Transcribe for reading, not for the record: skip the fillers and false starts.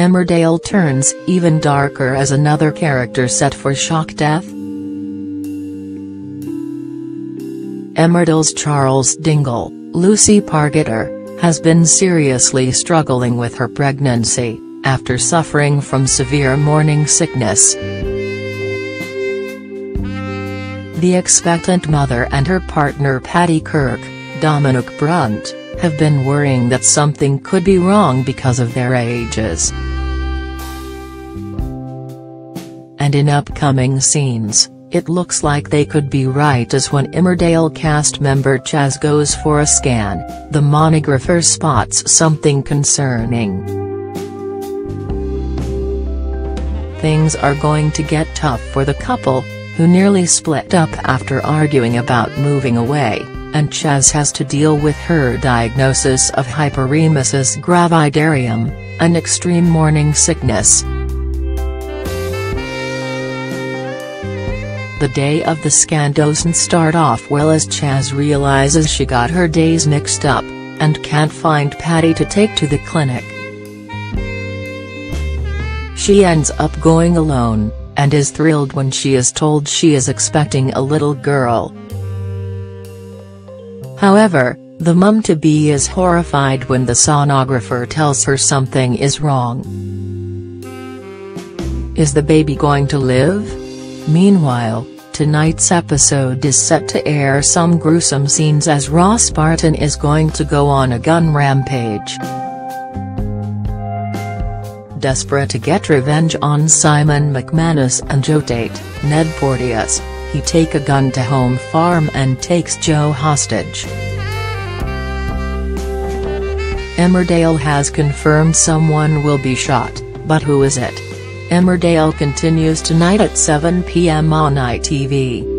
Emmerdale turns even darker as another character set for shock death. Emmerdale's Chas Dingle, Lucy Pargeter, has been seriously struggling with her pregnancy, after suffering from severe morning sickness. The expectant mother and her partner Paddy Kirk, Dominic Brunt, have been worrying that something could be wrong because of their ages. And in upcoming scenes, it looks like they could be right, as when Emmerdale cast member Chas goes for a scan, the monographer spots something concerning. Things are going to get tough for the couple, who nearly split up after arguing about moving away, and Chas has to deal with her diagnosis of hyperemesis gravidarum, an extreme morning sickness. The day of the scan doesn't start off well, as Chas realizes she got her days mixed up, and can't find Paddy to take to the clinic. She ends up going alone, and is thrilled when she is told she is expecting a little girl. However, the mum-to-be is horrified when the sonographer tells her something is wrong. Is the baby going to live? Meanwhile, tonight's episode is set to air some gruesome scenes, as Ross Barton is going to go on a gun rampage. Desperate to get revenge on Simon McManus and Joe Tate, Ned Porteous, he takes a gun to Home Farm and takes Joe hostage. Emmerdale has confirmed someone will be shot, but who is it? Emmerdale continues tonight at 7 p.m. on ITV.